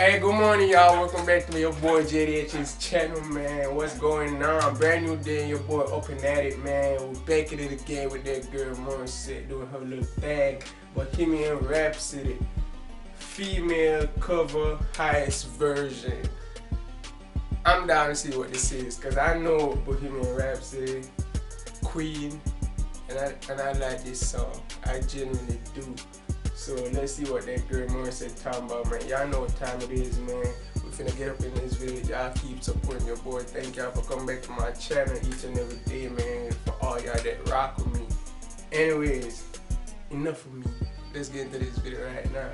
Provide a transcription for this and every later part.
Hey, good morning, y'all. Welcome back to your boy JDH's channel, man. What's going on? Brand new day, your boy up and at it, man. We're back at it again with that girl Morissette doing her little thing. Bohemian Rhapsody, female cover, highest version. I'm down to see what this is, cause I know Bohemian Rhapsody, Queen, and I like this song. I genuinely do. So let's see what that girl Morissette talking about, man. Y'all know what time it is, man. We finna get up in this video. Y'all keep supporting your boy. Thank y'all for coming back to my channel each and every day, man. For all y'all that rock with me. Anyways, enough of me. Let's get into this video right now.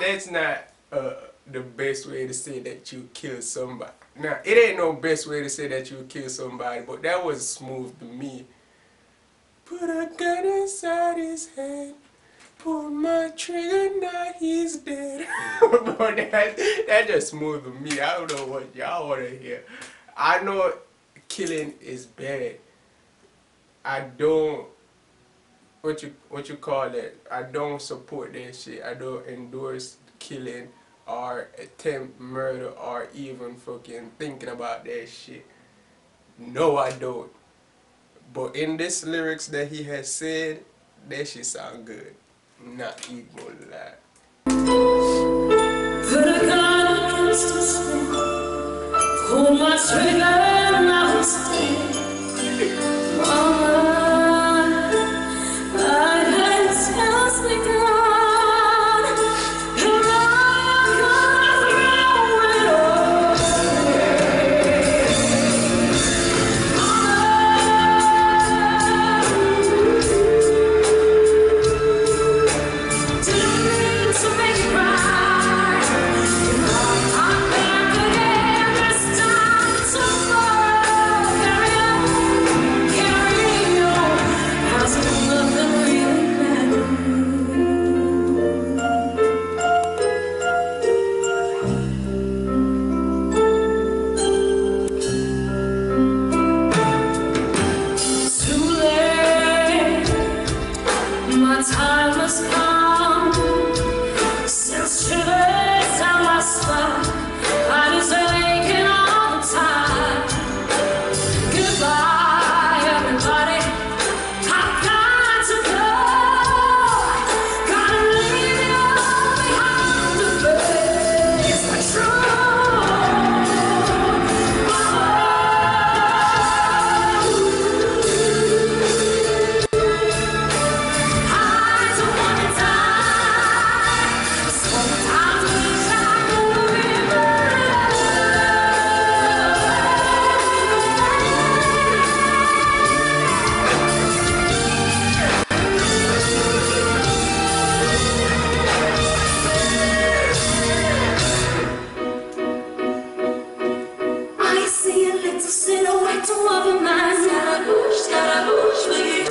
That's not the best way to say that you kill somebody. Now, it ain't no best way to say that you kill somebody, but that was smooth to me. Put a gun inside his head, pull my trigger, now he's dead. But that just smooth to me. I don't know what y'all want to hear. I know killing is bad. I don't. What you call that? I don't support that shit. I don't endorse killing or attempt murder or even fucking thinking about that shit. No, I don't. But in this lyrics that he has said, that shit sound good. Not even gonna lie. Put a gun against his head, pull my trigger and I was dead. Mama.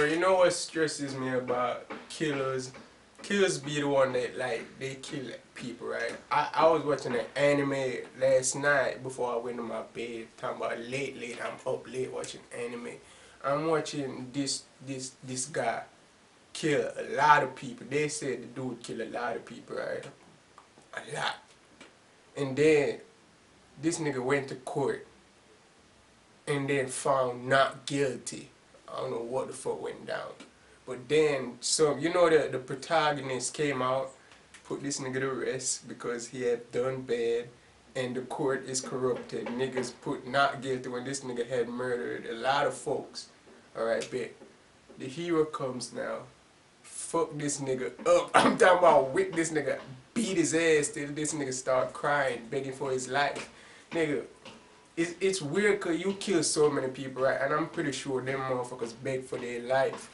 You know what stresses me about killers, kills be the one that, like, they kill people, right? I was watching an anime last night before I went to my bed, talking about late, I'm up late watching anime. I'm watching this guy kill a lot of people. They said the dude killed a lot of people, right? A lot. And then this nigga went to court and then found not guilty. I don't know what the fuck went down. But then, so, you know, the protagonist came out, put this nigga to rest because he had done bad, and the court is corrupted. Niggas put not guilty when this nigga had murdered a lot of folks. Alright, bet. The hero comes now. Fuck this nigga up. I'm talking about whip this nigga, beat his ass till this nigga start crying, begging for his life. Nigga, it's weird because you kill so many people, right? And I'm pretty sure them motherfuckers beg for their life.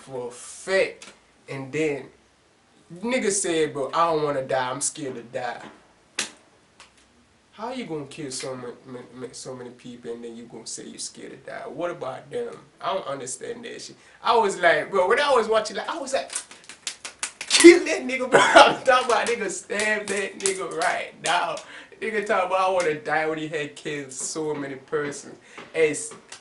For a fact. And then nigga said, bro, I don't want to die, I'm scared to die. How you gonna kill so many people and then you gonna say you're scared to die? What about them? I don't understand that shit. I was like, bro, when I was watching, like, I was like, kill that nigga, bro. I'm talking about nigga stab that nigga right now. Nigga talking about I want to die when he had killed so many persons.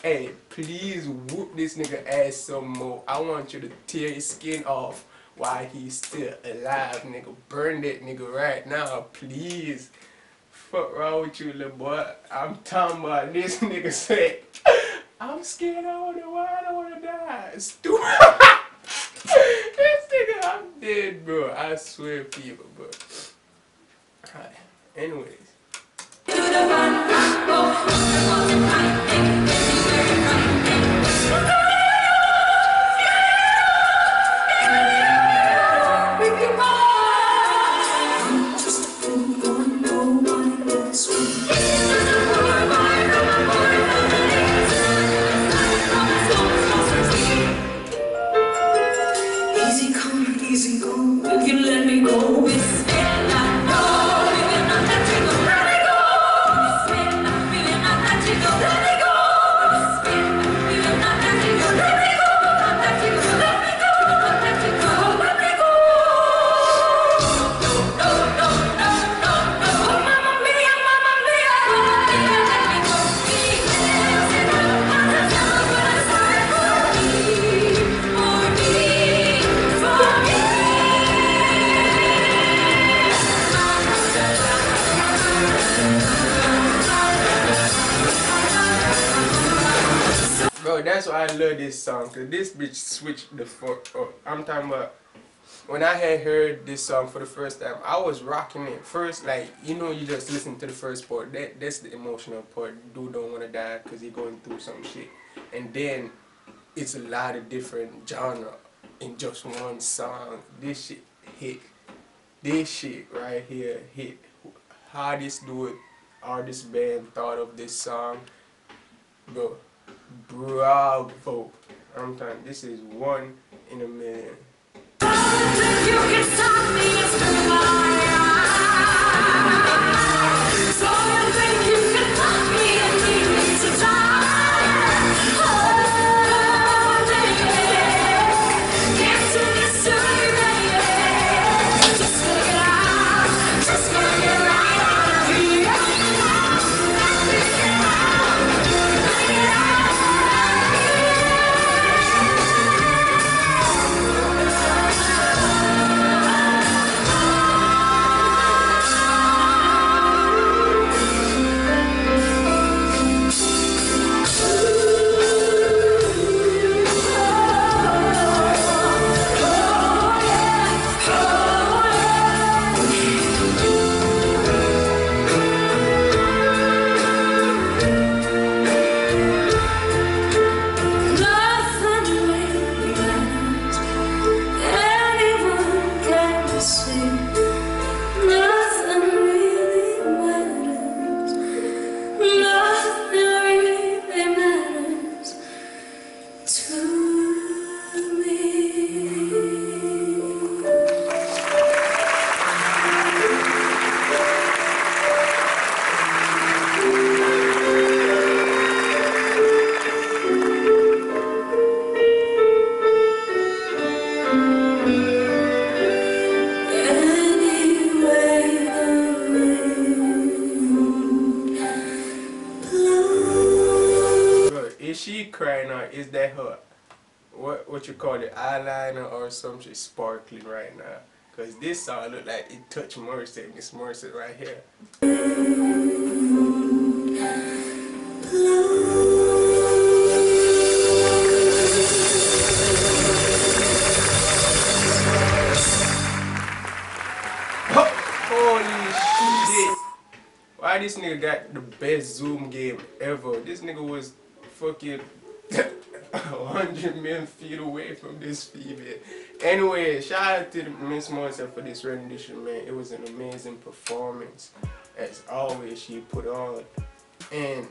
Hey, please whoop this nigga ass some more. I want you to tear his skin off while he's still alive, nigga. Burn that nigga right now, please. Fuck wrong with you, little boy. I'm talking about this nigga said, I'm scared, I don't know why I don't want to die. Stupid. This nigga, I'm dead, bro. I swear to you, bro. Alright, anyways. That's why I love this song, cause this bitch switched the fuck up. I'm talking about when I had heard this song for the first time, I was rocking it first, like, you know, you just listen to the first part. That's the emotional part. Dude don't wanna die cause he going through some shit. And then it's a lot of different genre in just one song. This shit hit. This shit right here hit. How this dude or this band thought of this song, bro. Bravo. I'm telling you, this is one in a million. she crying out, is that her, what you call it, eyeliner or something sparkling right now? Because this song look like it touched Morissette, Miss Morissette right here. Why this nigga got the best Zoom game ever? This nigga was fucking 100 million feet away from this female. Anyway, shout out to Miss Morissette for this rendition, man. It was an amazing performance. As always, she put on. And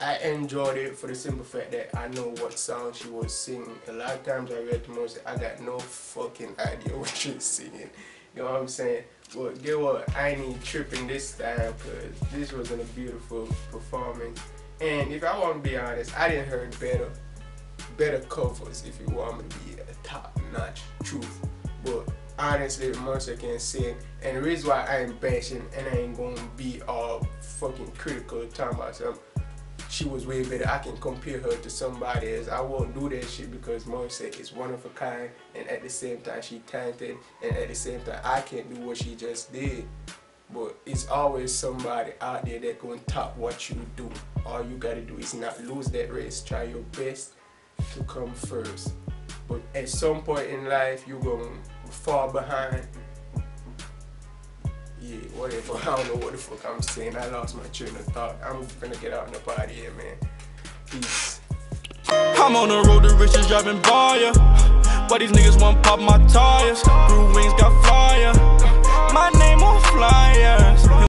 I enjoyed it for the simple fact that I know what song she was singing. A lot of times I read to Morissette, I got no fucking idea what she's singing. You know what I'm saying? But get what, I ain't tripping this time, cause this wasn't a beautiful performance. And if I want to be honest, I didn't heard better covers if you want me to be a top-notch truth. But honestly, Morissette can sing, and the reason why I ain't bashing and I ain't gonna be all fucking critical talking about something, she was way better. I can compare her to somebody else. I won't do that shit because Morissette is one of a kind, and at the same time she talented, and at the same time I can't do what she just did. But it's always somebody out there that gonna top what you do. All you gotta do is not lose that race. Try your best to come first. But at some point in life you gonna fall behind. Yeah, whatever. I don't know what the fuck I'm saying. I lost my train of thought. I'm gonna get out in the party here, man. Peace. I'm on the road to riches, driving buyer. But these niggas won't pop my tires. Blue wings got fire. My name on flyers.